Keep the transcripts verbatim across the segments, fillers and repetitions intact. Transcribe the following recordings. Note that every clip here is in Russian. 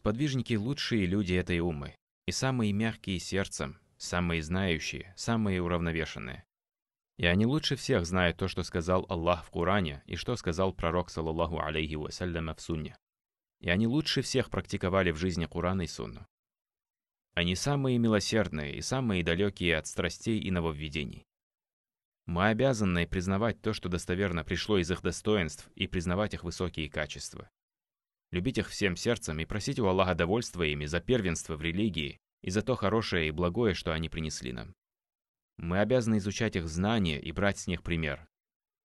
Сподвижники – лучшие люди этой уммы, и самые мягкие сердцем, самые знающие, самые уравновешенные. И они лучше всех знают то, что сказал Аллах в Коране и что сказал Пророк, саллаллаху алейхи вассалям, в Сунне. И они лучше всех практиковали в жизни Коран и Сунну. Они самые милосердные и самые далекие от страстей и нововведений. Мы обязаны признавать то, что достоверно пришло из их достоинств, и признавать их высокие качества. Любить их всем сердцем и просить у Аллаха довольства ими за первенство в религии и за то хорошее и благое, что они принесли нам. Мы обязаны изучать их знания и брать с них пример.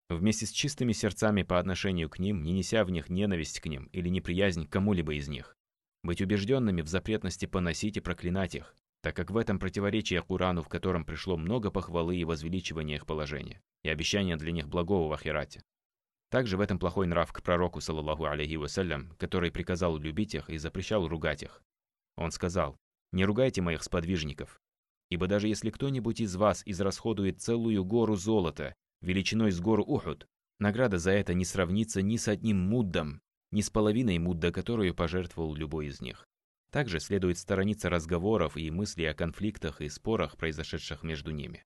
Вместе с чистыми сердцами по отношению к ним, не неся в них ненависть к ним или неприязнь к кому-либо из них. Быть убежденными в запретности поносить и проклинать их, так как в этом противоречие Корану, в котором пришло много похвалы и возвеличивания их положения, и обещания для них благого в Ахирате. Также в этом плохой нрав к пророку, саллаллаху алейхи вассалям, который приказал любить их и запрещал ругать их. Он сказал: «Не ругайте моих сподвижников, ибо даже если кто-нибудь из вас израсходует целую гору золота, величиной с гору Ухуд, награда за это не сравнится ни с одним муддом, ни с половиной мудда, которую пожертвовал любой из них». Также следует сторониться разговоров и мыслей о конфликтах и спорах, произошедших между ними.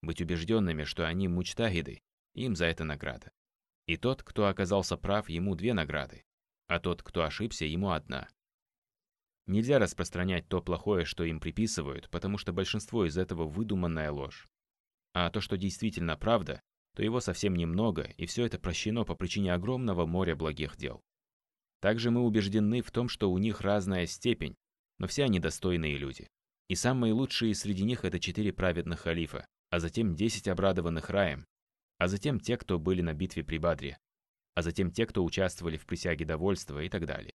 Быть убежденными, что они мучтахиды, им за это награда. И тот, кто оказался прав, ему две награды, а тот, кто ошибся, ему одна. Нельзя распространять то плохое, что им приписывают, потому что большинство из этого выдуманная ложь. А то, что действительно правда, то его совсем немного, и все это прощено по причине огромного моря благих дел. Также мы убеждены в том, что у них разная степень, но все они достойные люди. И самые лучшие среди них – это четыре праведных халифа, а затем десять обрадованных раем, а затем те, кто были на битве при Бадре, а затем те, кто участвовали в присяге довольства и так далее.